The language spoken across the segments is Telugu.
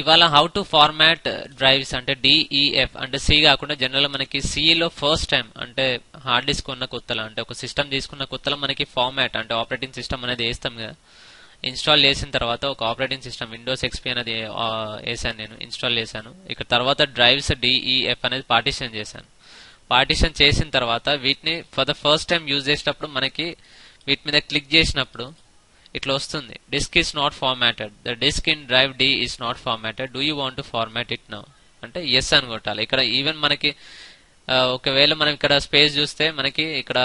ఇవాళ how to format drives అంటే DEF అంటే C కాకుండా జనరల్ మనకి C లో ఫస్ట్ టైం అంటే హార్డ్ డిస్క్ ఉన్న కొత్తల అంటే ఒక సిస్టం తీసుకున్న కొత్తల మనకి ఫార్మాట్ అంటే ఆపరేటింగ్ సిస్టం అనేది వేస్తాం కదా ఇన్స్టాల్ చేసిన తర్వాత ఒక ఆపరేటింగ్ సిస్టం విండోస్ XP అనేది వేసాను నేను ఇన్స్టాల్ చేశాను ఇక్కడ తర్వాత డ్రైవ్స్ DEF అనేది పార్టిషన్ చేశాను పార్టిషన్ చేసిన తర్వాత వీటిని for the first time use చేసినప్పుడు మనకి వీటి మీద క్లిక్ చేసినప్పుడు ఇట్లా వస్తుంది disk is not formatted the disk in drive D is not formatted do you want to format it now అంటే ఎస్ అని కొట్టాలి ఇక్కడ ఈవెన్ మనకి ఒకవేళ మనం ఇక్కడ స్పేస్ చూస్తే మనకి ఇక్కడ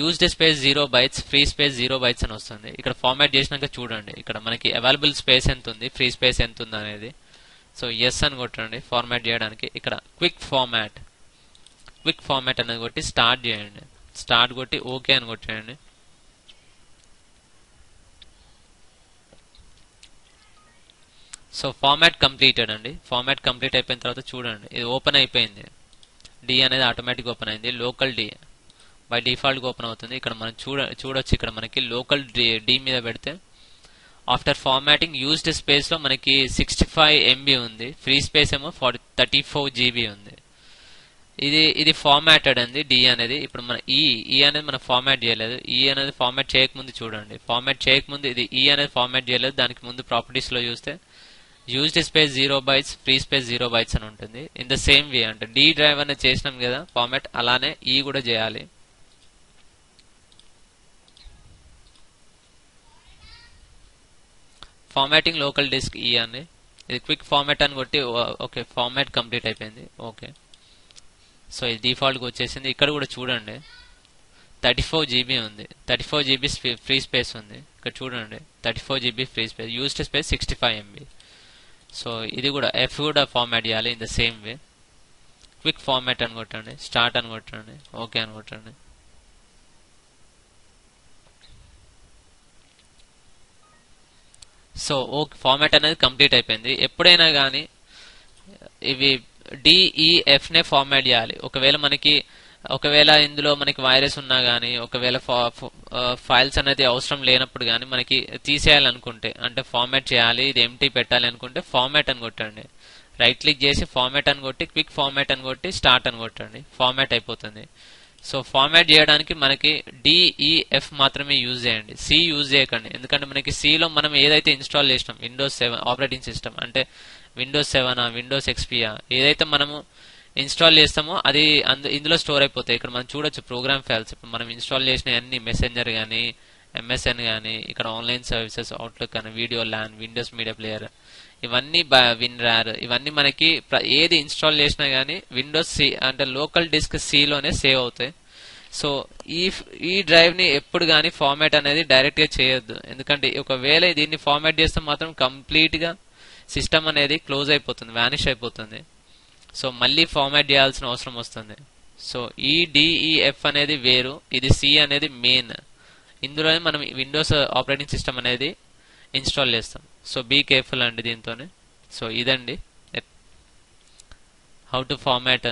used space 0 bytes free space 0 bytes అని వస్తుంది ఇక్కడ ఫార్మాట్ చేసినాక చూడండి ఇక్కడ మనకి అవైలబుల్ స్పేస్ ఎంత ఉంది ఫ్రీ స్పేస్ ఎంత ఉంది అనేది సో ఎస్ అని కొట్టండి ఫార్మాట్ చేయడానికి ఇక్కడ క్విక్ ఫార్మాట్ అనేది కొట్టి స్టార్ట్ చేయండి స్టార్ట్ కొట్టి ఓకే అని కొట్టేయండి సో ఫార్మాట్ కంప్లీటెడ్ అండి ఫార్మాట్ కంప్లీట్ అయిపోయిన తర్వాత చూడండి ఇది ఓపెన్ అయిపోయింది D అనేది ఆటోమేటిక్ ఓపెన్ అయింది local D by default open అవుతుంది ఇక్కడ మనం చూడొచ్చు ఇక్కడ మనకి లోకల్ D మీద పెడితే ఆఫ్టర్ ఫార్మాటింగ్ యూజ్డ్ స్పేస్ లో మనకి 65 MB ఉంది ఫ్రీ స్పేస్ ఏమో 34 GB ఉంది ఇది ఫార్మాటెడ్ అండి D అనేది ఇప్పుడు మన E అనేది మనం ఫార్మాట్ చేయలేదు E అనేది ఫార్మాట్ చేయకముందు చూడండి ఫార్మాట్ చేయకముందు ఇది E అనేది ఫార్మాట్ చేయలేదు దానికి ముందు ప్రాపర్టీస్ లో చూస్తే used space 0 bytes free space 0 bytes అని ఉంటుంది in the same way అంటే D డ్రైవ్ అనేది చేసినాం కదా ఫార్మాట్ అలానే E కూడా చేయాలి ఫార్మాటింగ్ లోకల్ డిస్క్ E అని ఇది క్విక్ ఫార్మాట్ అని కొట్టి ఓకే ఫార్మాట్ కంప్లీట్ అయిపోయింది ఓకే సో ఇది డిఫాల్ట్ గా వచ్చేసింది ఇక్కడ కూడా చూడండి 34 GB ఉంది 34 GB ఫ్రీ స్పేస్ ఉంది ఇక్కడ చూడండి 34 GB free space used space 65 MB సో ఇది కూడా F కూడా ఫార్మాట్ చేయాలి in the same way quick format అని కొట్టండి స్టార్ట్ అని కొట్టండి ఓకే అని కొట్టండి సో ఓకే ఫార్మాట్ అనేది కంప్లీట్ అయిపోయింది ఎప్పుడైనా కానీ ఇవి DEF నే ఫార్మాట్ చేయాలి ఒకవేళ ఇందులో మనకి వైరస్ ఉన్నా గానీ ఒకవేళ ఫైల్స్ అనేది అవసరం లేనప్పుడు గానీ మనకి తీసేయాలనుకుంటే అంటే ఫార్మాట్ చేయాలి ఇది ఎంటీ పెట్టాలి అనుకుంటే ఫార్మాట్ అని కొట్టండి రైట్ క్లిక్ చేసి ఫార్మాట్ అని కొట్టి క్విక్ ఫార్మాట్ అని కొట్టి స్టార్ట్ అని కొట్టండి ఫార్మాట్ అయిపోతుంది సో ఫార్మాట్ చేయడానికి మనకి DEF మాత్రమే యూజ్ చేయండి C యూజ్ చేయకండి ఎందుకంటే మనకి C లో మనం ఏదైతే ఇన్స్టాల్ చేసినాం విండోస్ 7 ఆపరేటింగ్ సిస్టమ్ అంటే విండోస్ 7 విండోస్ XP ఏదైతే మనము ఇన్స్టాల్ చేస్తామో అది ఇందులో స్టోర్ అయిపోతాయి ఇక్కడ మనం చూడొచ్చు ప్రోగ్రామ్ ఫైల్స్ ఇప్పుడు మనం ఇన్స్టాల్ చేసిన అన్ని మెసెంజర్ గానీ MSN గానీ ఇక్కడ ఆన్లైన్ సర్వీసెస్ అవుట్లుక్ అని video LAN Windows media player ఇవన్నీ WinRAR ఇవన్నీ మనకి ఏది ఇన్స్టాల్ చేసినా గానీ విండోస్ 7 అంటే లోకల్ డిస్క్ C లోనే సేవ్ అవుతాయి సో ఈ డ్రైవ్ ని ఎప్పుడు గానీ ఫార్మాట్ అనేది డైరెక్ట్ గా చేయొద్దు ఎందుకంటే ఒకవేళ దీన్ని ఫార్మాట్ చేస్తే మాత్రం కంప్లీట్ గా సిస్టమ్ అనేది క్లోజ్ అయిపోతుంది వానిష్ అయిపోతుంది సో మళ్ళీ ఫార్మాట్ చేయాల్సిన అవసరం వస్తుంది సో ఈ DEF అనేది వేరు ఇది C అనేది మెయిన్ ఇందులోనే మనం విండోస్ ఆపరేటింగ్ సిస్టమ్ అనేది ఇన్స్టాల్ చేస్తాం సో బీ కేర్ఫుల్ అండి దీంతోనే సో ఇదండి హౌ టు ఫార్మాట్